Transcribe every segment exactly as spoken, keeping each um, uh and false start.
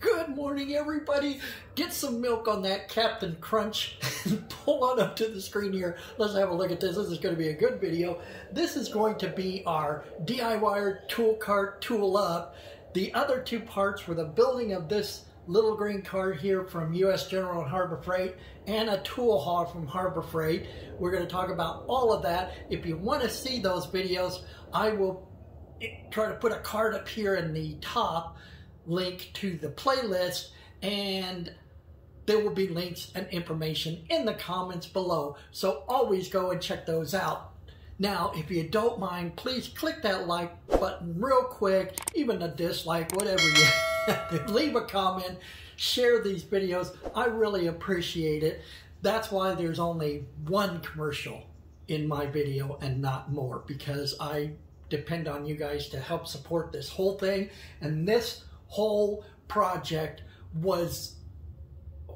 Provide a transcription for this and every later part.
Good morning, everybody. Get some milk on that Captain Crunch and pull on up to the screen here. Let's have a look at this. This is going to be a good video. This is going to be our DIYer tool cart tool up. The other two parts were the building of this little green cart here from U S General and Harbor Freight and a tool haul from Harbor Freight. We're going to talk about all of that. If you want to see those videos, I will try to put a card up here in the top link to the playlist, and there will be links and information in the comments below. So always go and check those out. Now, if you don't mind, please click that like button real quick, even a dislike, whatever you leave a comment, share these videos. I really appreciate it. That's why there's only one commercial in my video and not more, because I depend on you guys to help support this whole thing. And this whole project was,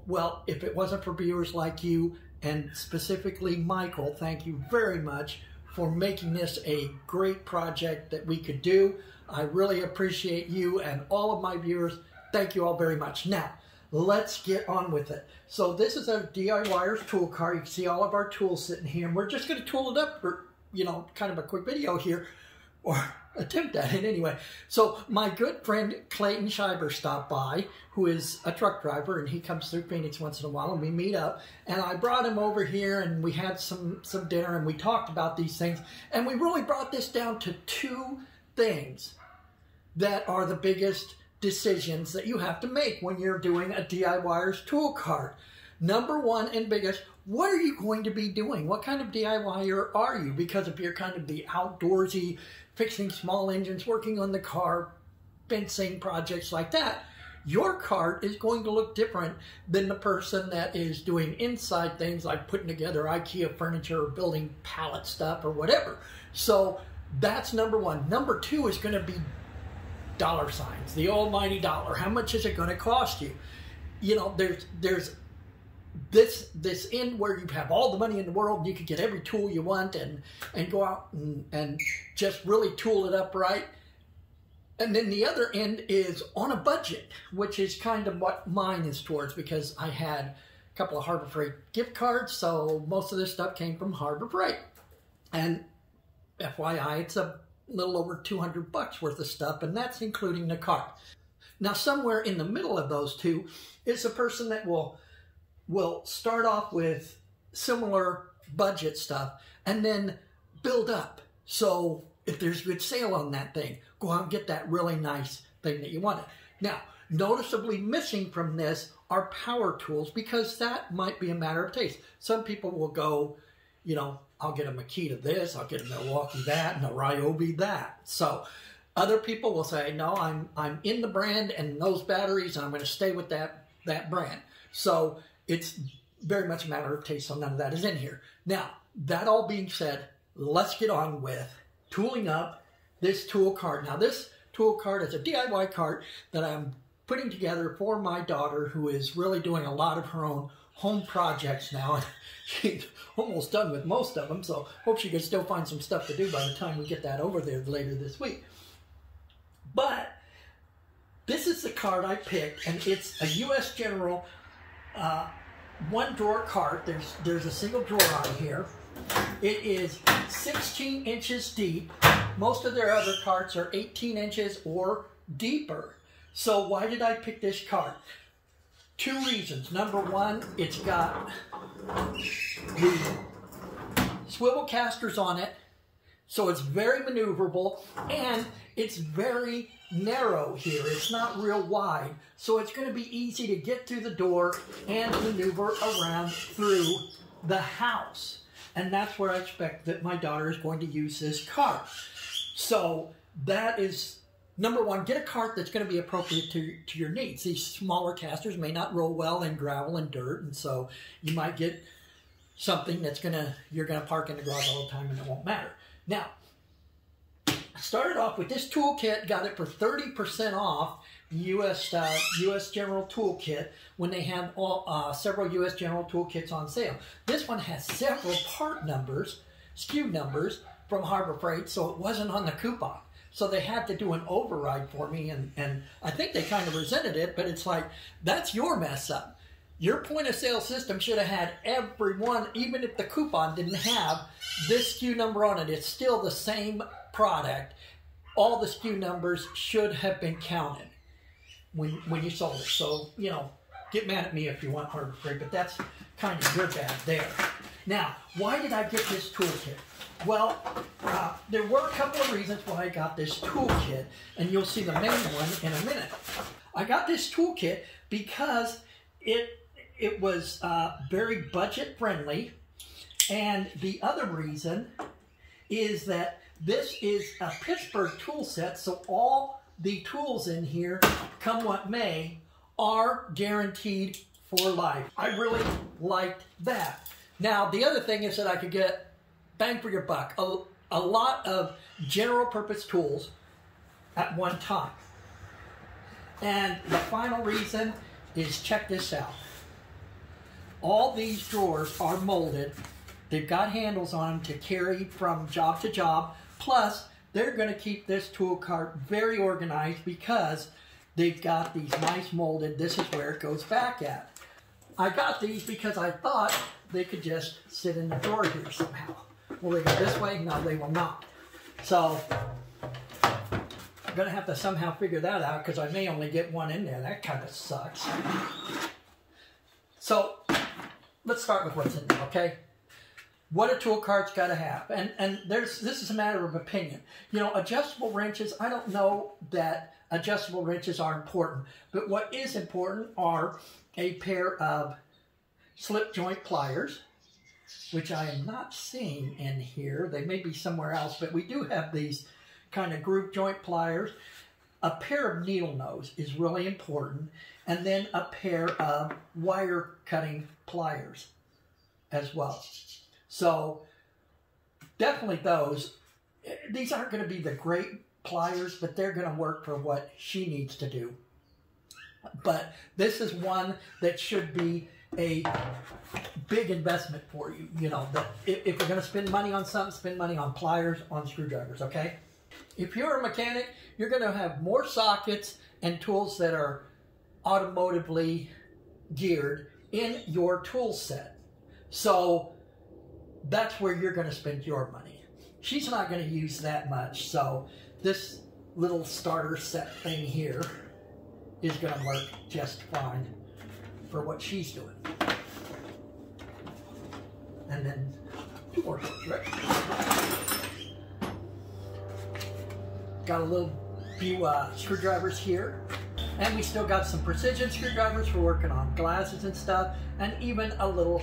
well, if it wasn't for viewers like you, and specifically Michael, thank you very much for making this a great project that we could do. I really appreciate you and all of my viewers. Thank you all very much. Now, let's get on with it. So this is a DIYer's tool cart. You can see all of our tools sitting here, and we're just gonna tool it up for, you know, kind of a quick video here, or attempt at it anyway. So my good friend Clayton Scheiber stopped by, who is a truck driver, and he comes through Phoenix once in a while, and we meet up. And I brought him over here, and we had some, some dinner, and we talked about these things. And we really brought this down to two things that are the biggest decisions that you have to make when you're doing a DIYer's tool cart. Number one and biggest, what are you going to be doing? What kind of DIYer are you? Because if you're kind of the outdoorsy, fixing small engines, working on the car, fencing projects like that, your cart is going to look different than the person that is doing inside things like putting together IKEA furniture or building pallet stuff or whatever. So that's number one. Number two is going to be dollar signs, the almighty dollar. How much is it going to cost you? You know, there's there's this this end where you have all the money in the world and you can get every tool you want and and go out and, and just really tool it up right. And then the other end is on a budget, which is kind of what mine is towards, because I had a couple of Harbor Freight gift cards, so most of this stuff came from Harbor Freight. And F Y I, it's a little over two hundred bucks worth of stuff, and that's including the cart. Now, somewhere in the middle of those two is the person that will will start off with similar budget stuff and then build up. So if there's a good sale on that thing, go out and get that really nice thing that you wanted. Now, noticeably missing from this are power tools, because that might be a matter of taste. Some people will go, you know, I'll get a Makita this, I'll get a Milwaukee that, and a Ryobi that. So other people will say, no, I'm I'm in the brand and those batteries, and I'm going to stay with that, that brand. So it's very much a matter of taste, so none of that is in here. Now, that all being said, let's get on with tooling up this tool cart. Now, this tool cart is a D I Y cart that I'm putting together for my daughter, who is really doing a lot of her own home projects now, and she's almost done with most of them, so hope she can still find some stuff to do by the time we get that over there later this week. But this is the cart I picked, and it's a U S General uh, one drawer cart. There's there's a single drawer on here. It is sixteen inches deep. Most of their other carts are eighteen inches or deeper. So why did I pick this cart? Two reasons. Number one, it's got the swivel casters on it, so it's very maneuverable, and it's very narrow here. It's not real wide, so it's going to be easy to get through the door and maneuver around through the house. And that's where I expect that my daughter is going to use this cart. So that is number one, get a cart that's going to be appropriate to, to your needs. These smaller casters may not roll well in gravel and dirt, and so you might get something that's going to, you're going to park in the garage all the time and it won't matter. Now, I started off with this toolkit, got it for thirty percent off U S Uh, U S General toolkit when they have all, uh, several U S General toolkits on sale. This one has several part numbers, S K U numbers from Harbor Freight, so it wasn't on the coupon. So they had to do an override for me, and, and I think they kind of resented it, but it's like, that's your mess up. Your point of sale system should have had everyone, even if the coupon didn't have this S K U number on it, it's still the same product. All the S K U numbers should have been counted when, when you sold it. So, you know, get mad at me if you want Harbor Freight, but that's kind of your bad there. Now, why did I get this toolkit? Well, uh, there were a couple of reasons why I got this toolkit, and you'll see the main one in a minute. I got this toolkit because it it was uh, very budget friendly, and the other reason is that this is a Pittsburgh tool set, so all the tools in here, come what may, are guaranteed for life. I really liked that. Now, the other thing is that I could get bang for your buck, a, a lot of general purpose tools at one time. And the final reason is, check this out. All these drawers are molded. They've got handles on them to carry from job to job. Plus, they're going to keep this tool cart very organized because they've got these nice molded. This is where it goes back at. I got these because I thought they could just sit in the drawer here somehow. Will they go this way? No, they will not. So I'm going to have to somehow figure that out because I may only get one in there. That kind of sucks. So let's start with what's in there, okay? What a tool cart's got to have. And, and there's this is a matter of opinion. You know, adjustable wrenches, I don't know that adjustable wrenches are important. But what is important are a pair of slip joint pliers, which I am not seeing in here. They may be somewhere else, but we do have these kind of groove joint pliers. A pair of needle nose is really important, and then a pair of wire cutting pliers as well. So definitely those. These aren't going to be the great pliers, but they're going to work for what she needs to do. But this is one that should be a big investment for you. You know, that if, if you're going to spend money on something, spend money on pliers, on screwdrivers, okay? If you're a mechanic, you're going to have more sockets and tools that are automotively geared in your tool set. So that's where you're going to spend your money. She's not going to use that much, so this little starter set thing here is going to work just fine for what she's doing. And then two more things, right? Got a little few uh, screwdrivers here, and we still got some precision screwdrivers for working on glasses and stuff, and even a little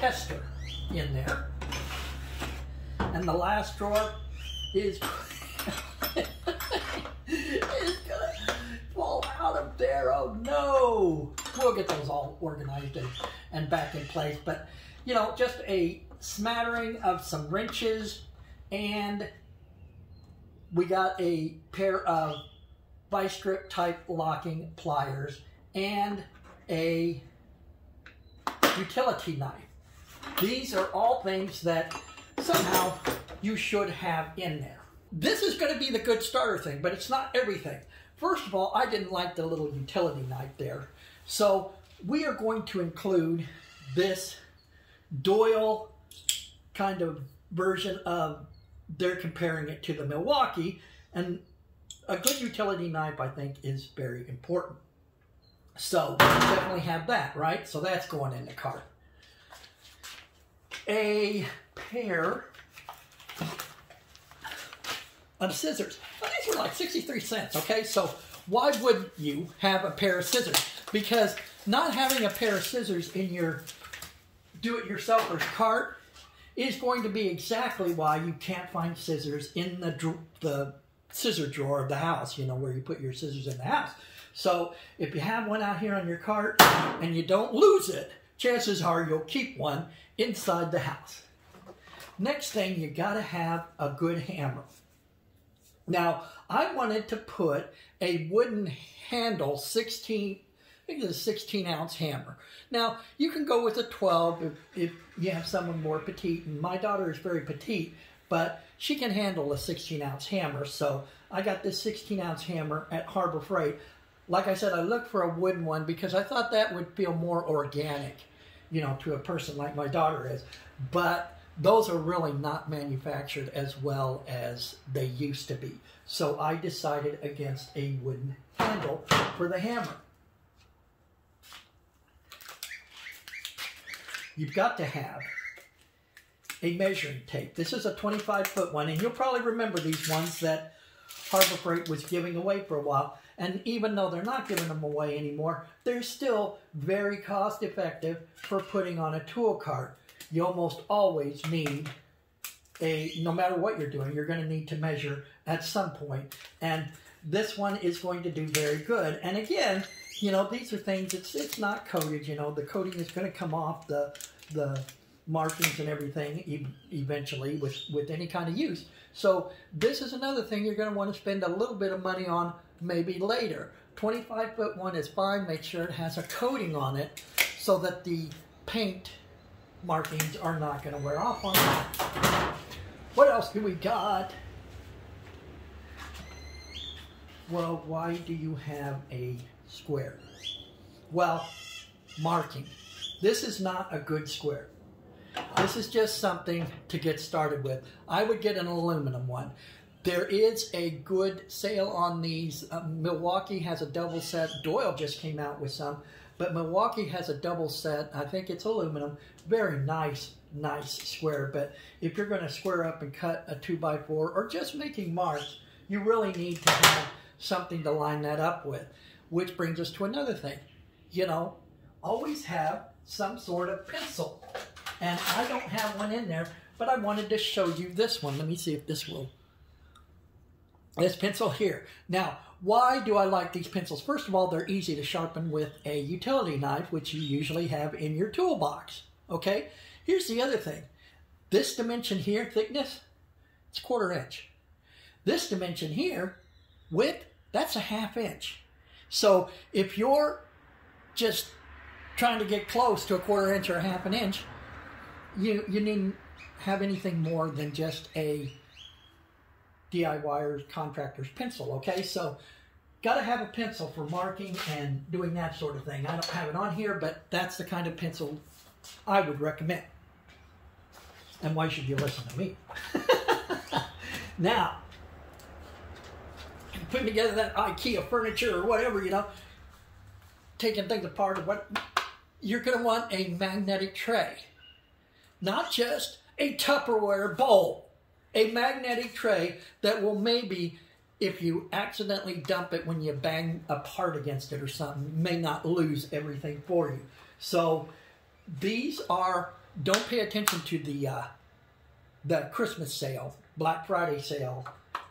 tester in there. And the last drawer is is gonna fall out of there. Oh no! We'll get those all organized and, and back in place. But you know, just a smattering of some wrenches, and we got a pair of vice grip type locking pliers and a utility knife. These are all things that somehow you should have in there. This is going to be the good starter thing, but it's not everything. First of all, I didn't like the little utility knife there. So we are going to include this Doyle kind of version of, they're comparing it to the Milwaukee, and a good utility knife, I think, is very important. So we definitely have that, right? So that's going in the cart. A pair of scissors. Well, these were like sixty-three cents, okay? So why would you have a pair of scissors? Because not having a pair of scissors in your do-it-yourselfer's cart is going to be exactly why you can't find scissors in the, the scissor drawer of the house, you know, where you put your scissors in the house. So if you have one out here on your cart and you don't lose it, chances are you'll keep one inside the house. Next thing, you gotta have a good hammer. Now, I wanted to put a wooden handle, sixteen, I think it's a sixteen ounce hammer. Now, you can go with a twelve if, if you have someone more petite, and my daughter is very petite, but she can handle a sixteen ounce hammer, so I got this sixteen ounce hammer at Harbor Freight. Like I said, I looked for a wooden one because I thought that would feel more organic, you know, to a person like my daughter is. But those are really not manufactured as well as they used to be. So I decided against a wooden handle for the hammer. You've got to have a measuring tape. This is a twenty-five foot one, and you'll probably remember these ones that Harbor Freight was giving away for a while. And even though they're not giving them away anymore, they're still very cost effective for putting on a tool cart. You almost always need a, no matter what you're doing, you're going to need to measure at some point. And this one is going to do very good. And again, you know, these are things, it's, it's not coated, you know, the coating is going to come off the, the markings and everything e eventually with, with any kind of use. So this is another thing you're going to want to spend a little bit of money on maybe later. twenty-five foot one is fine. Make sure it has a coating on it so that the paint markings are not going to wear off on it. What else do we got? Well, why do you have a square? Well, marking. This is not a good square. This is just something to get started with. I would get an aluminum one. There is a good sale on these. Uh, Milwaukee has a double set. Doyle just came out with some. But Milwaukee has a double set. I think it's aluminum. Very nice, nice square. But if you're going to square up and cut a two by four or just making marks, you really need to have something to line that up with. Which brings us to another thing. You know, always have some sort of pencil. And I don't have one in there, but I wanted to show you this one. Let me see if this will. This pencil here. Now, why do I like these pencils? First of all, they're easy to sharpen with a utility knife, which you usually have in your toolbox. Okay? Here's the other thing. This dimension here, thickness, it's a quarter inch. This dimension here, width, that's a half inch. So if you're just trying to get close to a quarter inch or a half an inch, You, you needn't have anything more than just a DIYer's contractor's pencil, okay? So, gotta have a pencil for marking and doing that sort of thing. I don't have it on here, but that's the kind of pencil I would recommend. And why should you listen to me? Now, putting together that IKEA furniture or whatever, you know, taking things apart, or what, you're gonna want a magnetic tray. Not just a Tupperware bowl, a magnetic tray that will maybe, if you accidentally dump it when you bang a part against it or something, may not lose everything for you. So these are, don't pay attention to the, uh, the Christmas sale, Black Friday sale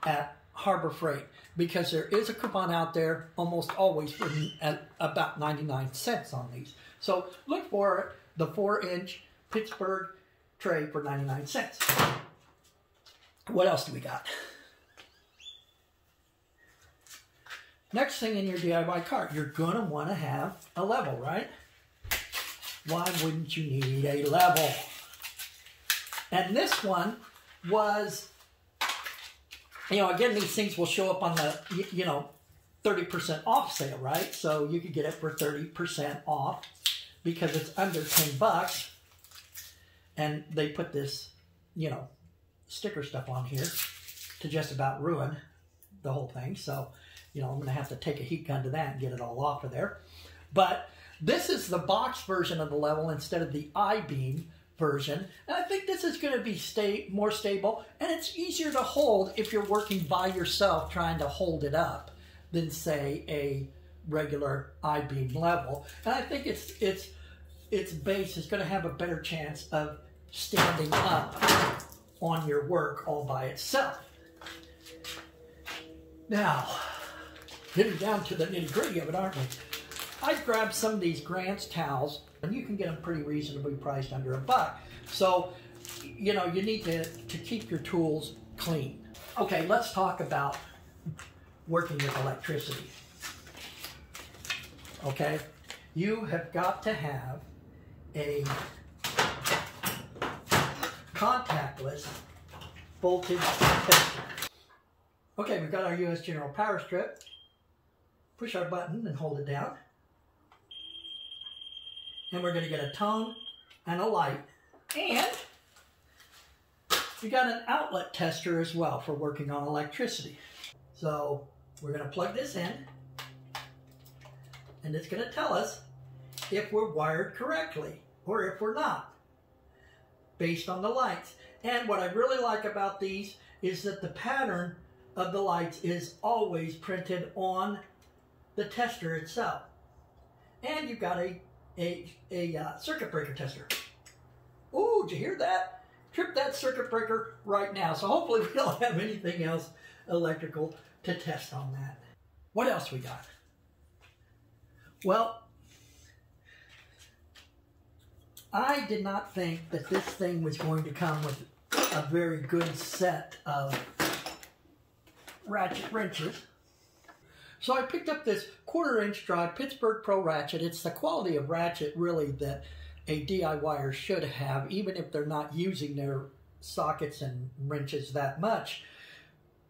at Harbor Freight, because there is a coupon out there almost always at about ninety-nine cents on these. So look for the four inch Pittsburgh tray for ninety-nine cents. What else do we got? Next thing in your D I Y cart, you're going to want to have a level, right? Why wouldn't you need a level? And this one was, you know, again, these things will show up on the, you know, thirty percent off sale, right? So you could get it for thirty percent off because it's under ten bucks. And they put this, you know, sticker stuff on here to just about ruin the whole thing. So, you know, I'm going to have to take a heat gun to that and get it all off of there. But this is the box version of the level instead of the I-beam version. And I think this is going to be stay, more stable. And it's easier to hold if you're working by yourself trying to hold it up than, say, a regular I-beam level. And I think it's it's its base is going to have a better chance of standing up on your work all by itself. Now, getting down to the nitty-gritty of it, aren't we? I grabbed some of these Grant's towels, and you can get them pretty reasonably priced under a buck. So, you know, you need to, to keep your tools clean. Okay, let's talk about working with electricity. Okay, you have got to have a contactless voltage tester. Okay, we've got our U S General power strip. Push our button and hold it down. And we're going to get a tone and a light. And we got an outlet tester as well for working on electricity. So we're going to plug this in, and it's going to tell us if we're wired correctly or if we're not, based on the lights. And what I really like about these is that the pattern of the lights is always printed on the tester itself. And you've got a, a, a uh, circuit breaker tester. Ooh, did you hear that? Trip that circuit breaker right now. So hopefully we don't have anything else electrical to test on that. What else we got? Well, I did not think that this thing was going to come with a very good set of ratchet wrenches. So I picked up this quarter inch dry Pittsburgh Pro ratchet. It's the quality of ratchet really that a DIYer should have, even if they're not using their sockets and wrenches that much.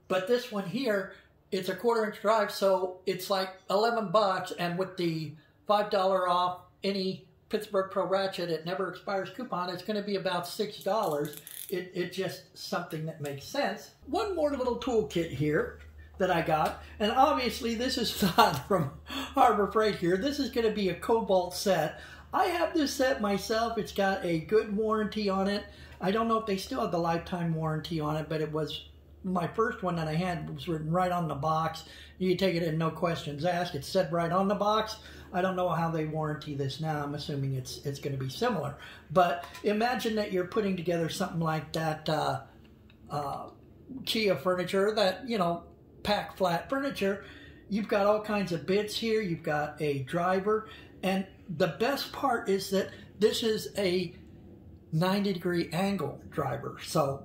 But this one here, it's a quarter inch drive, so it's like eleven bucks, and with the five dollar off any Pittsburgh Pro ratchet, it never expires coupon, it's going to be about six dollars. It, it's just something that makes sense. One more little toolkit here that I got, and obviously this is not from Harbor Freight here. This is going to be a Cobalt set. I have this set myself. It's got a good warranty on it. I don't know if they still have the lifetime warranty on it, but it was my first one that I had was written right on the box. You take it in, no questions asked. It said right on the box. I don't know how they warranty this now. I'm assuming it's it's going to be similar. But imagine that you're putting together something like that uh, uh, IKEA furniture, that, you know, pack flat furniture. You've got all kinds of bits here. You've got a driver. And the best part is that this is a ninety degree angle driver. So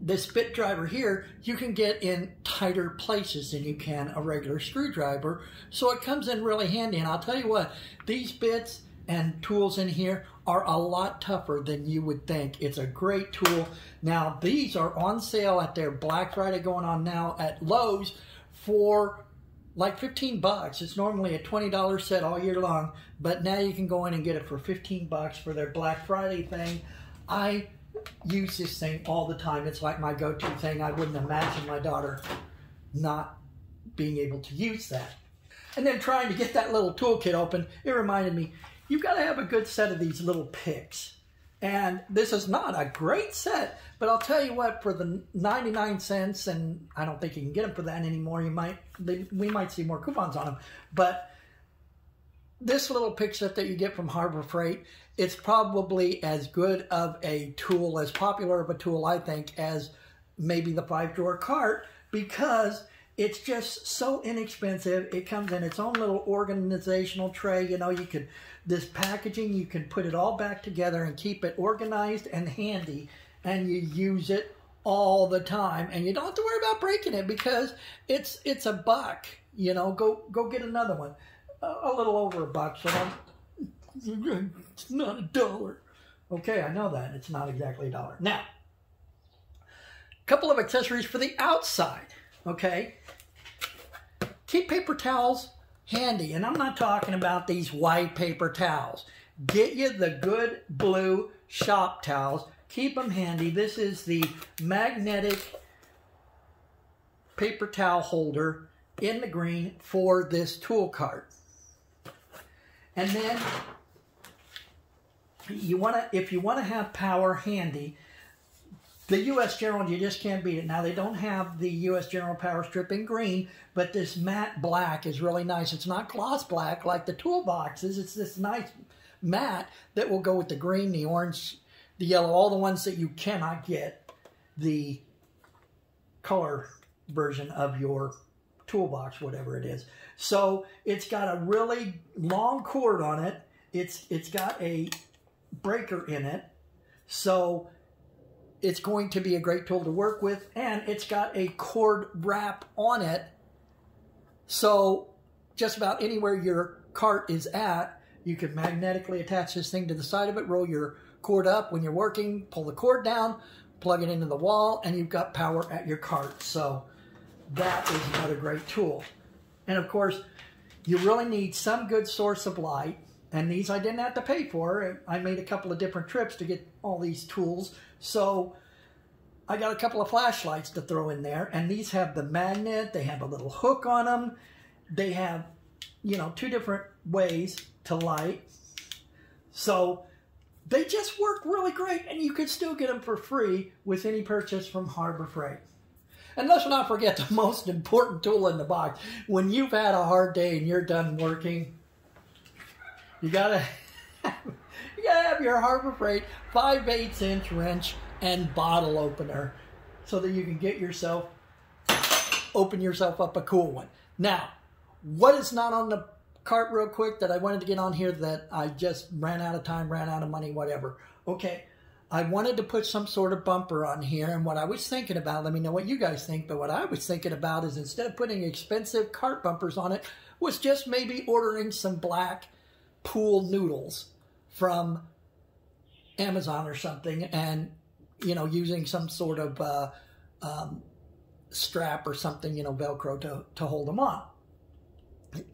this bit driver here, you can get in tighter places than you can a regular screwdriver. So it comes in really handy. And I'll tell you what, these bits and tools in here are a lot tougher than you would think. It's a great tool. Now, these are on sale at their Black Friday going on now at Lowe's for like fifteen bucks. It's normally a twenty dollar set all year long, but now you can go in and get it for fifteen bucks for their Black Friday thing. I use this thing all the time. It's like my go-to thing. I wouldn't imagine my daughter not being able to use that. And then trying to get that little toolkit open, it reminded me, you've got to have a good set of these little picks. And this is not a great set, but I'll tell you what, for the ninety-nine cents, and I don't think you can get them for that anymore. You might, they, we might see more coupons on them, but this little pick set that you get from Harbor Freight, it's probably as good of a tool, as popular of a tool, I think, as maybe the five-drawer cart, because it's just so inexpensive. It comes in its own little organizational tray. You know, you could, this packaging, you can put it all back together and keep it organized and handy, and you use it all the time, and you don't have to worry about breaking it because it's it's a buck. You know, go go get another one. A little over a buck, so I'm, it's not a dollar. Okay, I know that. It's not exactly a dollar. Now, a couple of accessories for the outside, okay? Keep paper towels handy, and I'm not talking about these white paper towels. Get you the good blue shop towels. Keep them handy. This is the magnetic paper towel holder in the green for this tool cart. And then you want to, if you want to have power handy, the U S General, you just can't beat it. Now, they don't have the U S General power strip in green, but this matte black is really nice. It's not gloss black like the toolboxes. It's this nice matte that will go with the green, the orange, the yellow, all the ones that you cannot get the color version of your toolbox, whatever it is. So it's got a really long cord on it. It's it's got a breaker in it. So it's going to be a great tool to work with, and it's got a cord wrap on it. So just about anywhere your cart is at, you can magnetically attach this thing to the side of it, roll your cord up when you're working, pull the cord down, plug it into the wall, and you've got power at your cart. So that is another great tool. And of course, you really need some good source of light. And these I didn't have to pay for. I made a couple of different trips to get all these tools. So I got a couple of flashlights to throw in there. And these have the magnet. They have a little hook on them. They have, you know, two different ways to light. So they just work really great. And you can still get them for free with any purchase from Harbor Freight. And let's not forget the most important tool in the box. When you've had a hard day and you're done working, you gotta, you gotta have your Harbor Freight five eighths inch wrench and bottle opener so that you can get yourself, open yourself up a cool one. Now, what is not on the cart real quick that I wanted to get on here that I just ran out of time, ran out of money, whatever. Okay, I wanted to put some sort of bumper on here, and what I was thinking about, let me know what you guys think, but what I was thinking about is instead of putting expensive cart bumpers on it, was just maybe ordering some black pool noodles from Amazon or something, and you know, using some sort of uh, um, strap or something, you know, Velcro to, to hold them on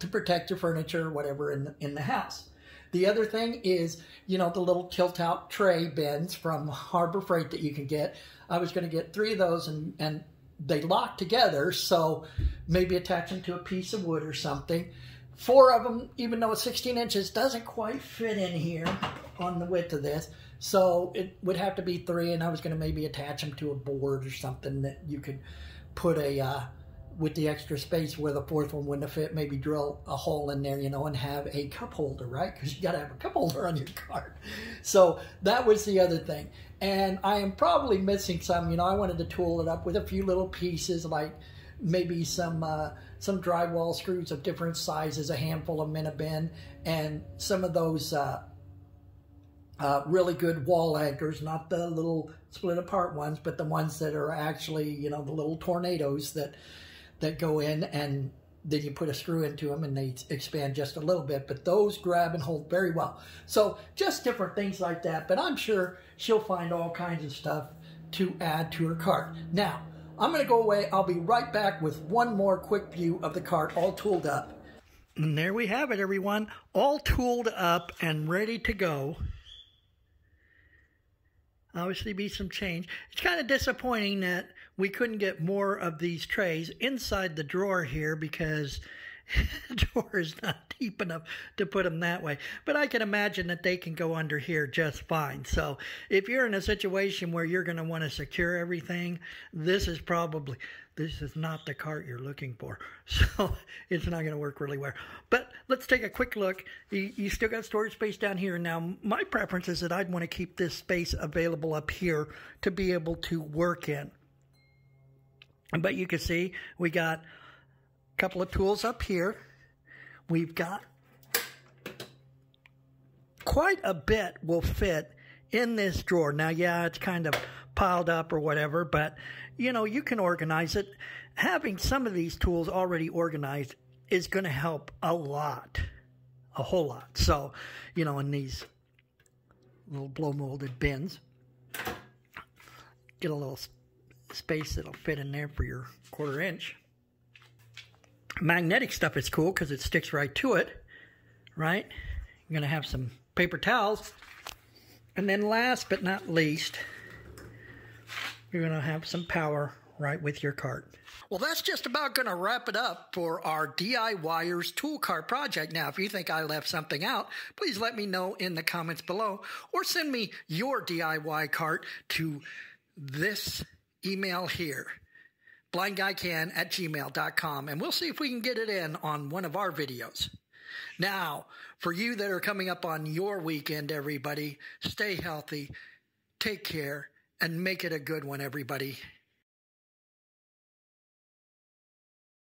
to protect your furniture or whatever in the, in the house. The other thing is, you know, the little tilt-out tray bins from Harbor Freight that you can get. I was going to get three of those, and, and they lock together, so maybe attach them to a piece of wood or something. Four of them, even though it's sixteen inches, doesn't quite fit in here on the width of this. So it would have to be three, and I was going to maybe attach them to a board or something that you could put a, uh, with the extra space where the fourth one wouldn't fit, maybe drill a hole in there, you know, and have a cup holder, right? Because you got to have a cup holder on your cart. So that was the other thing. And I am probably missing some, you know, I wanted to tool it up with a few little pieces like maybe some uh, some drywall screws of different sizes, a handful of them in a bin, and some of those uh, uh, really good wall anchors, not the little split apart ones, but the ones that are actually, you know, the little tornadoes that, that go in, and then you put a screw into them and they expand just a little bit, but those grab and hold very well. So just different things like that, but I'm sure she'll find all kinds of stuff to add to her cart. Now, I'm going to go away. I'll be right back with one more quick view of the cart all tooled up. And there we have it, everyone. All tooled up and ready to go. Obviously be some change. It's kind of disappointing that we couldn't get more of these trays inside the drawer here because the drawer is not deep enough to put them that way. But I can imagine that they can go under here just fine. So if you're in a situation where you're going to want to secure everything, this is probably, this is not the cart you're looking for. So it's not going to work really well. But let's take a quick look. You, you still got storage space down here. Now, my preference is that I'd want to keep this space available up here to be able to work in. But you can see we got couple of tools up here. We've got quite a bit will fit in this drawer. Now, yeah, it's kind of piled up or whatever, but you know, you can organize it. Having some of these tools already organized is going to help a lot, a whole lot. So, you know, in these little blow molded bins, get a little space that'll fit in there for your quarter inch. Magnetic stuff is cool because it sticks right to it, right? You're going to have some paper towels. And then last but not least, you're going to have some power right with your cart. Well, that's just about going to wrap it up for our DIYer's tool cart project. Now, if you think I left something out, please let me know in the comments below, or send me your D I Y cart to this email here. blindguycan at gmail dot com, and we'll see if we can get it in on one of our videos. Now, for you that are coming up on your weekend, everybody, stay healthy, take care, and make it a good one, everybody.